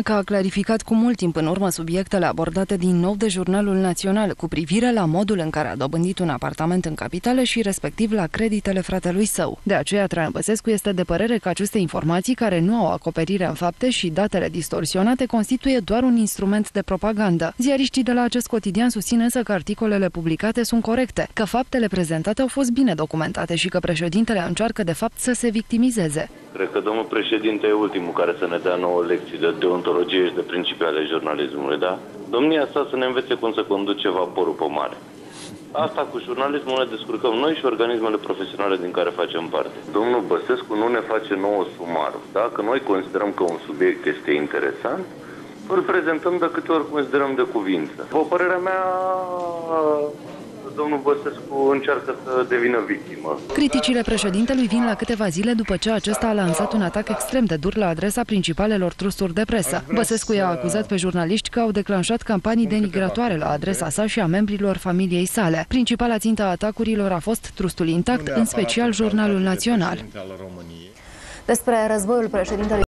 spune că a clarificat cu mult timp în urmă subiectele abordate din nou de Jurnalul Național cu privire la modul în care a dobândit un apartament în capitală și respectiv la creditele fratelui său. De aceea, Traian Băsescu este de părere că aceste informații care nu au acoperire în fapte și datele distorsionate constituie doar un instrument de propagandă. Ziariștii de la acest cotidian susțin însă că articolele publicate sunt corecte, că faptele prezentate au fost bine documentate și că președintele încearcă de fapt să se victimizeze. Cred că domnul președinte e ultimul care să ne dea nouă lecții de deontologie și de principii ale jurnalismului, da? Domnia sa să ne învețe cum să conduce vaporul pe mare. Asta cu jurnalismul ne descurcăm noi și organismele profesionale din care facem parte. Domnul Băsescu nu ne face nouă sumarul. Dacă noi considerăm că un subiect este interesant, îl prezentăm de câte ori considerăm de cuvință. După părerea mea, domnul Băsescu încearcă să devină victimă. Criticile președintelui vin la câteva zile după ce acesta a lansat un atac extrem de dur la adresa principalelor trusturi de presă. Băsescu i-a acuzat pe jurnaliști că au declanșat campanii denigratoare la adresa sa și a membrilor familiei sale. Principala țintă a atacurilor a fost trustul Intact, în special Jurnalul Național. Despre războiul președintelui